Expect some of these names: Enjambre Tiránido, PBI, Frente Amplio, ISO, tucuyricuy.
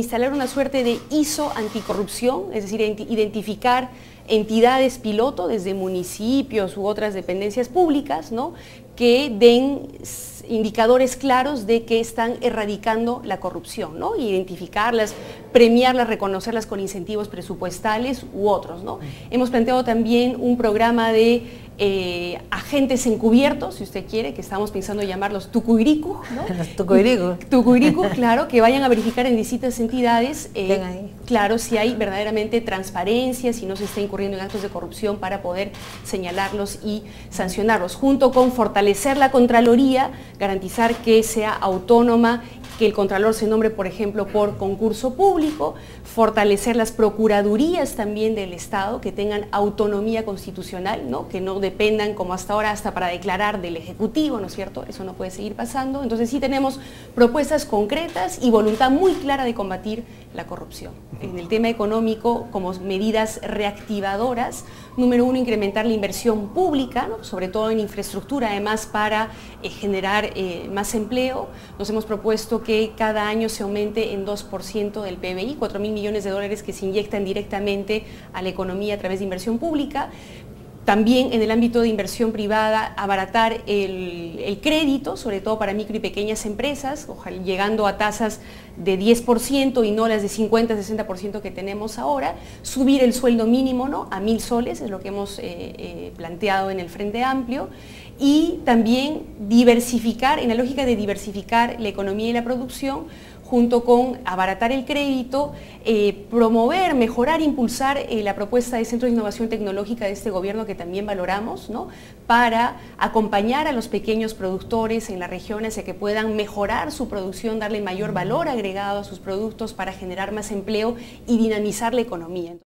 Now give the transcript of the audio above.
instalar una suerte de ISO anticorrupción, es decir, identificar entidades piloto desde municipios u otras dependencias públicas, ¿no?, que den indicadores claros de que están erradicando la corrupción, ¿no?, identificarlas, premiarlas, reconocerlas con incentivos presupuestales u otros, ¿no? Hemos planteado también un programa de agentes encubiertos, si usted quiere, que estamos pensando llamarlos tucuyricuy, ¿no? Los tucuyricuy. Tucuyricuy, claro, que vayan a verificar en distintas entidades, claro, si hay verdaderamente transparencia, si no se está incurriendo en actos de corrupción, para poder señalarlos y sancionarlos, junto con fortalecer la Contraloría, garantizar que sea autónoma, que el Contralor se nombre, por ejemplo, por concurso público, fortalecer las procuradurías también del Estado, que tengan autonomía constitucional, ¿no?, que no dependan como hasta ahora, hasta para declarar, del Ejecutivo, ¿no es cierto? Eso no puede seguir pasando. Entonces sí tenemos propuestas concretas y voluntad muy clara de combatir la corrupción. En el tema económico, como medidas reactivadoras, número uno, incrementar la inversión pública, ¿no?, sobre todo en infraestructura, además para generar más empleo. Nos hemos propuesto que cada año se aumente en 2% del PBI, 4.000 millones de dólares que se inyectan directamente a la economía a través de inversión pública. También en el ámbito de inversión privada, abaratar el crédito, sobre todo para micro y pequeñas empresas, ojalá llegando a tasas de 10% y no las de 50, 60% que tenemos ahora. Subir el sueldo mínimo, ¿no?, a 1.000 soles, es lo que hemos planteado en el Frente Amplio. Y también diversificar, en la lógica de diversificar la economía y la producción, junto con abaratar el crédito, promover, mejorar, impulsar la propuesta de Centros de Innovación Tecnológica de este gobierno, que también valoramos, ¿no?, para acompañar a los pequeños productores en la región hacia que puedan mejorar su producción, darle mayor valor agregado a sus productos para generar más empleo y dinamizar la economía.